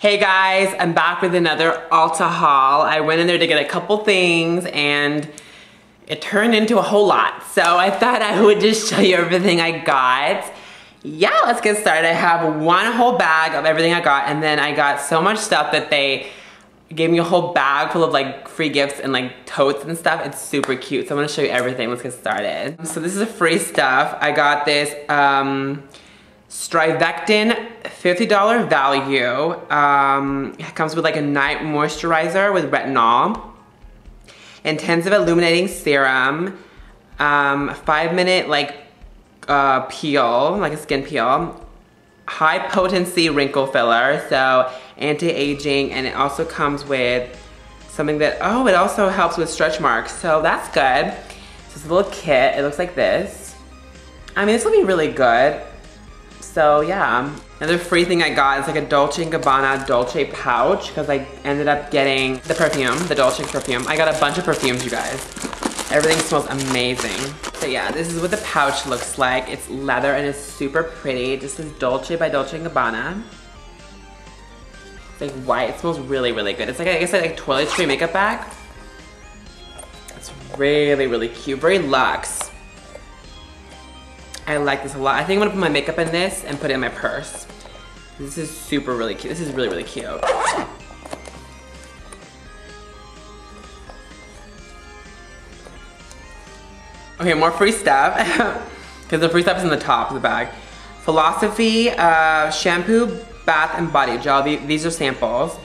Hey guys, I'm back with another Ulta haul. I went in there to get a couple things and it turned into a whole lot. So I thought I would just show you everything I got. Yeah, let's get started. I have one whole bag of everything I got, and then I got so much stuff that they gave me a whole bag full of like free gifts and like totes and stuff. It's super cute. So I'm gonna show you everything. Let's get started. So this is the free stuff. I got this Strivectin $50 value. It comes with like a night moisturizer with retinol, intensive illuminating serum, 5-minute like peel, like a skin peel, high potency wrinkle filler, so anti-aging, and it also comes with something that, oh, it also helps with stretch marks, so that's good. So it's a little kit. It looks like this. I mean, this will be really good. So yeah, another free thing I got is like a Dolce & Gabbana Dolce pouch, because I ended up getting the perfume, the Dolce perfume. I got a bunch of perfumes, you guys. Everything smells amazing. So yeah, this is what the pouch looks like. It's leather and it's super pretty. This is Dolce by Dolce & Gabbana. It's like white. It smells really, really good. It's like, I guess, like toiletry makeup bag. It's really, really cute. Very luxe. I like this a lot. I think I'm gonna put my makeup in this and put it in my purse. This is super really cute. This is really, really cute. Okay, more free stuff. Because the free stuff is in the top of the bag. Philosophy shampoo, bath, and body gel. These are samples.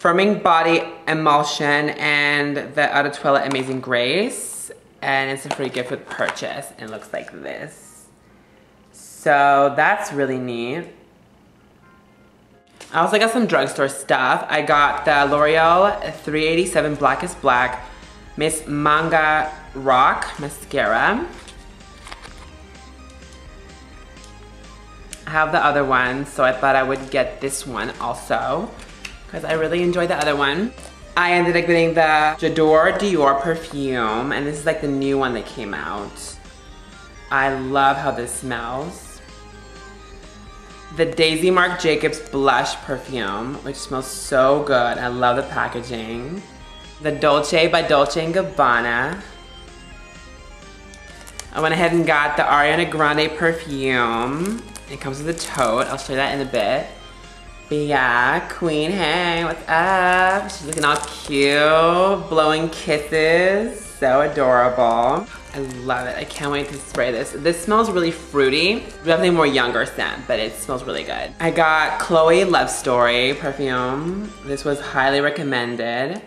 Firming body emulsion, and the Eau de Toilette Amazing Grace. And it's a free gift with purchase. It looks like this. So that's really neat. I also got some drugstore stuff. I got the L'Oreal 387 Black is Black Miss Manga Rock Mascara. I have the other one, so I thought I would get this one also, because I really enjoyed the other one. I ended up getting the J'adore Dior perfume, and this is like the new one that came out. I love how this smells. The Daisy Marc Jacobs Blush Perfume, which smells so good. I love the packaging. The Dolce by Dolce & Gabbana. I went ahead and got the Ariana Grande Perfume. It comes with a tote. I'll show you that in a bit. But yeah, Queen, hey, what's up? She's looking all cute. Blowing kisses. So adorable. I love it. I can't wait to spray this. This smells really fruity. Definitely more younger scent, but it smells really good. I got Chloe Love Story perfume. This was highly recommended.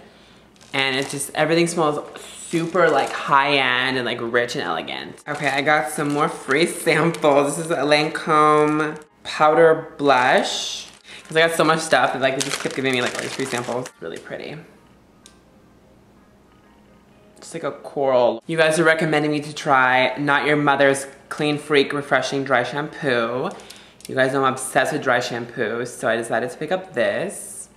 And it's just, everything smells super like high-end and like rich and elegant. Okay, I got some more free samples. This is a Lancome powder blush. Because I got so much stuff that like they just kept giving me like all these free samples. It's really pretty. It's like a coral. You guys are recommending me to try Not Your Mother's Clean Freak Refreshing Dry Shampoo. You guys know I'm obsessed with dry shampoo, so I decided to pick up this.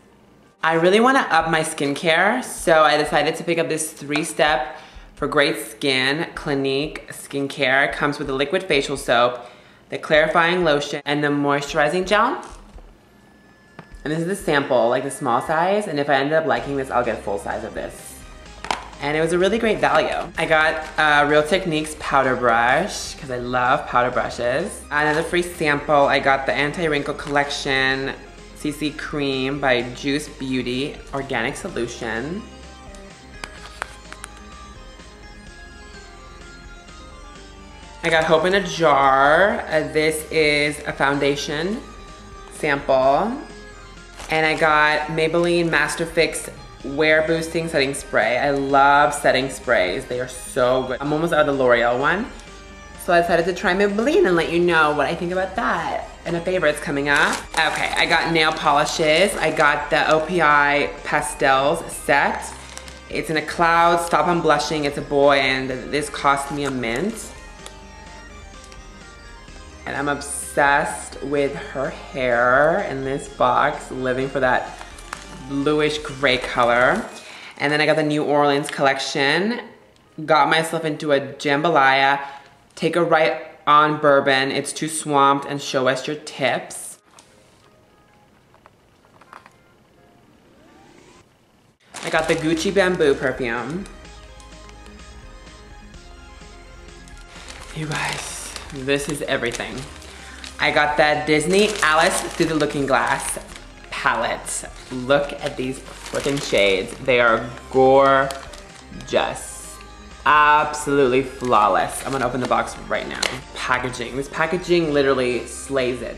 I really want to up my skincare, so I decided to pick up this 3-step for great skin, Clinique skincare. It comes with the liquid facial soap, the clarifying lotion, and the moisturizing gel. And this is the sample, like the small size, and if I end up liking this, I'll get full size of this. And it was a really great value. I got Real Techniques powder brush, because I love powder brushes. Another free sample, I got the Anti-Wrinkle Collection CC Cream by Juice Beauty Organic Solution. I got Hope in a Jar. This is a foundation sample. And I got Maybelline Master Fix Wear Boosting Setting Spray. I love setting sprays. They are so good. I'm almost out of the L'Oreal one. So I decided to try Maybelline and let you know what I think about that. And a favorite's coming up. Okay, I got nail polishes. I got the OPI Pastels set. It's in a cloud, Stop on Blushing, it's a boy, and this cost me a mint. And I'm obsessed with her hair in this box, living for that bluish gray color. And then I got the New Orleans collection. Got myself into a jambalaya. Take a right on bourbon. It's too swamped and show us your tips. I got the Gucci Bamboo perfume. You guys, this is everything. I got that Disney Alice Through the Looking Glass palette. Look at these freaking shades. They are gorgeous. Absolutely flawless. I'm gonna open the box right now. Packaging. This packaging literally slays it.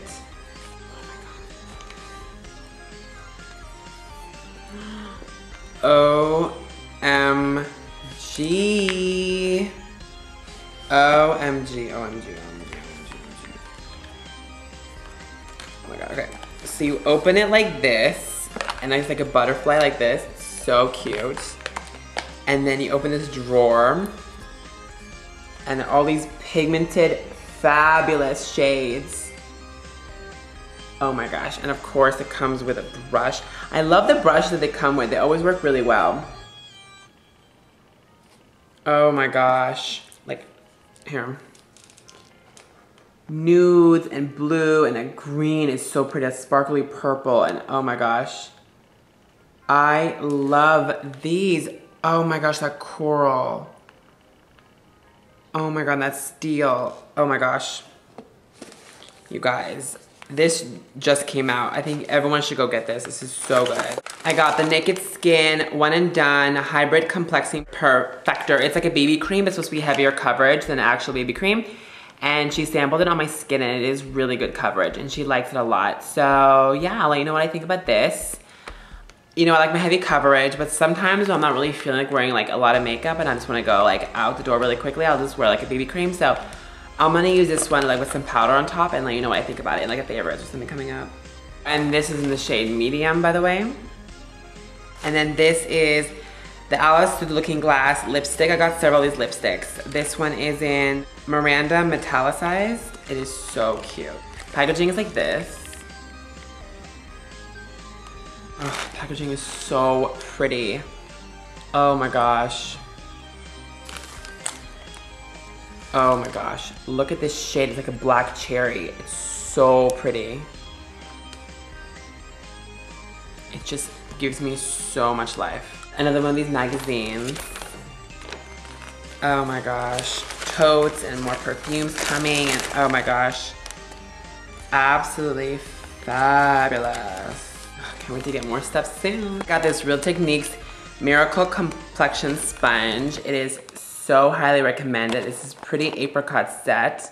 OMG. OMG, OMG, OMG. Oh my god, okay. So you open it like this, and it's like a butterfly like this. It's so cute. And then you open this drawer, and all these pigmented, fabulous shades. Oh my gosh, and of course it comes with a brush. I love the brush that they come with. They always work really well. Oh my gosh. Like, here. Nudes and blue and a green is so pretty. That's sparkly purple and oh my gosh. I love these. Oh my gosh, that coral. Oh my god, that steel. Oh my gosh. You guys, this just came out. I think everyone should go get this. This is so good. I got the Naked Skin One and Done Hybrid Complexing Perfector. It's like a BB cream. It's supposed to be heavier coverage than actual BB cream. And she sampled it on my skin and it is really good coverage and she likes it a lot. So yeah, I'll let you know what I think about this. You know, I like my heavy coverage, but sometimes when I'm not really feeling like wearing like a lot of makeup and I just wanna go like out the door really quickly, I'll just wear like a BB cream. So I'm gonna use this one like with some powder on top and let you know what I think about it and like if they ever is or something coming up. And this is in the shade Medium, by the way. And then this is the Alice Through the Looking Glass lipstick. I got several of these lipsticks. This one is in Miranda Metallicized. It is so cute. Packaging is like this. Ugh, packaging is so pretty. Oh my gosh. Oh my gosh. Look at this shade. It's like a black cherry. It's so pretty. It just gives me so much life. Another one of these magazines. Oh my gosh. Totes and more perfumes coming and oh my gosh. Absolutely fabulous. Can't wait to get more stuff soon. Got this Real Techniques Miracle Complexion Sponge. It is so highly recommended. This is pretty apricot set.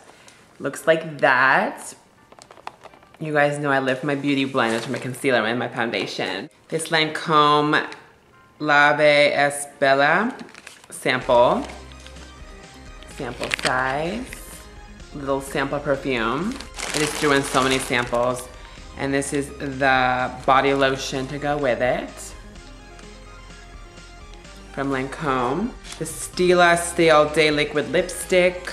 Looks like that. You guys know I live for my beauty blenders, for my concealer and my foundation. This Lancome Lave Es Bella sample size, little sample perfume. It is doing so many samples. And this is the body lotion to go with it from Lancome. The Stila Stay All Day Liquid Lipstick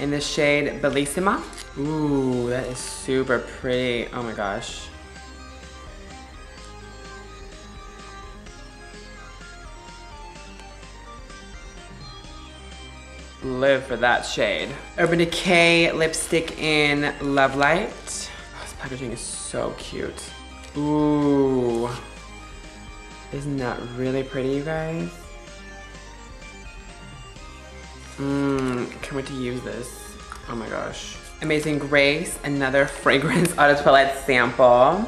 in the shade Bellissima. Ooh, that is super pretty. Oh my gosh. Live for that shade. Urban Decay lipstick in Love Light. Oh, this packaging is so cute. Ooh. Isn't that really pretty, you guys? Can't wait to use this. Oh my gosh. Amazing Grace, another fragrance Eau de Toilette sample.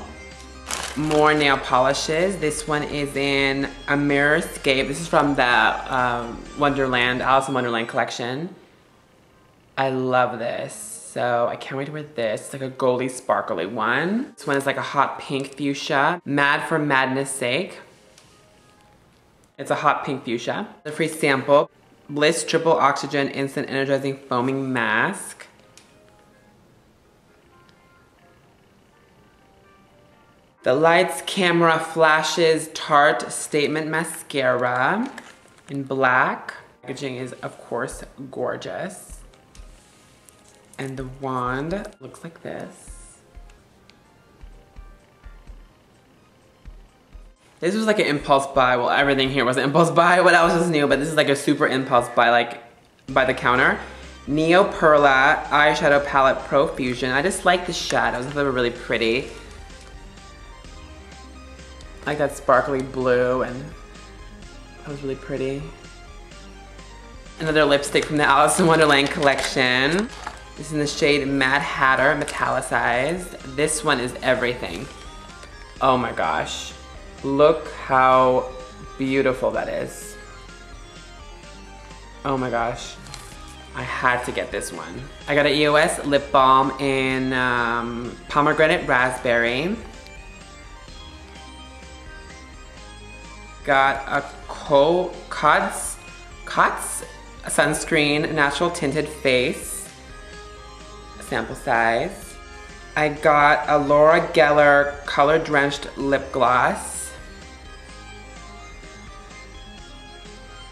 More nail polishes. This one is in A Mirror Scape. This is from the Alice in Wonderland collection. I love this. So I can't wait to wear this. It's like a goldy sparkly one. This one is like a hot pink fuchsia. Mad for Madness Sake. It's a hot pink fuchsia. The free sample. Bliss Triple Oxygen Instant Energizing Foaming Mask. The Lights, Camera, Flashes Tarte Statement Mascara in black. Packaging is, of course, gorgeous. And the wand looks like this. This was like an impulse buy. Well, everything here was an impulse buy. What else is new? But this is like a super impulse buy, like by the counter. Neo Perla Eyeshadow Palette Pro Fusion. I just like the shadows. They were really pretty. Like that sparkly blue and That was really pretty. Another lipstick from the Alice in Wonderland collection. This is in the shade Mad Hatter, metallicized. This one is everything. Oh my gosh. Look how beautiful that is. Oh my gosh. I had to get this one. I got an EOS lip balm in pomegranate raspberry. Got a Cotz sunscreen, natural tinted face, sample size. I got a Laura Geller color drenched lip gloss.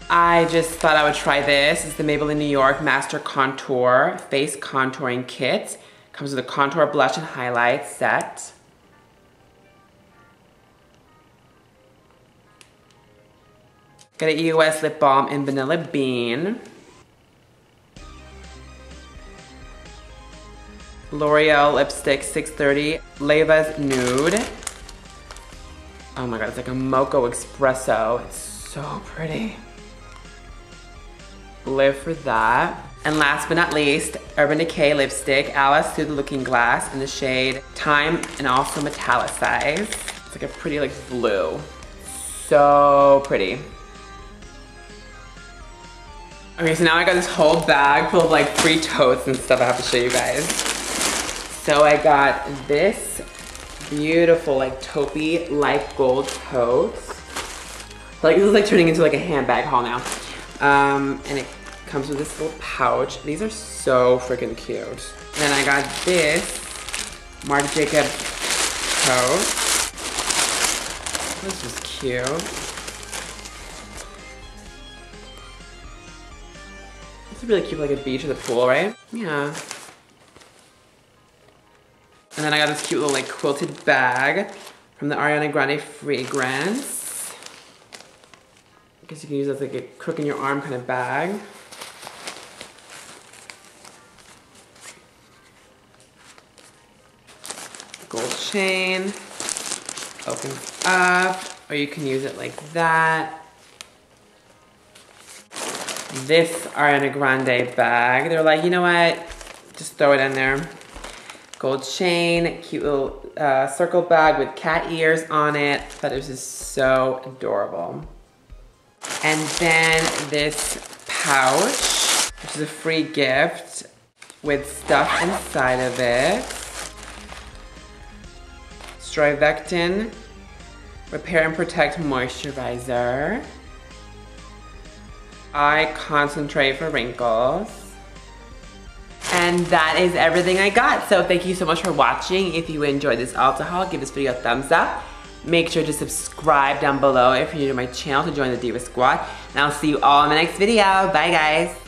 I just thought I would try this. It's the Maybelline New York Master Contour Face Contouring Kit. Comes with a contour, blush, and highlight set. Got an EOS lip balm in Vanilla Bean. L'Oreal lipstick 630, Leva's Nude. Oh my god, it's like a Mocha Espresso. It's so pretty. Live for that. And last but not least, Urban Decay lipstick, Alice Through the Looking Glass in the shade Time and also metallicized. It's like a pretty like blue. So pretty. Okay, so now I got this whole bag full of like free totes and stuff I have to show you guys. So I got this beautiful like taupey light gold tote. Like this is like turning into like a handbag haul now. And it comes with this little pouch. These are so freaking cute. And then I got this Marc Jacobs tote. This is cute. It's really cute, like a beach or the pool, right? Yeah. And then I got this cute little like quilted bag from the Ariana Grande fragrance. I guess you can use it as like a crook in your arm kind of bag. Gold chain. Opens up. Or you can use it like that. This Ariana Grande bag. They're like, you know what? Just throw it in there. Gold chain, cute little circle bag with cat ears on it. I thought this is so adorable. And then this pouch, which is a free gift with stuff inside of it. Strivectin Repair and Protect Moisturizer. Eye Concentrate for Wrinkles. And that is everything I got. So thank you so much for watching. If you enjoyed this Ulta haul, give this video a thumbs up. Make sure to subscribe down below if you're new to my channel to join the Diva Squad. And I'll see you all in the next video. Bye guys.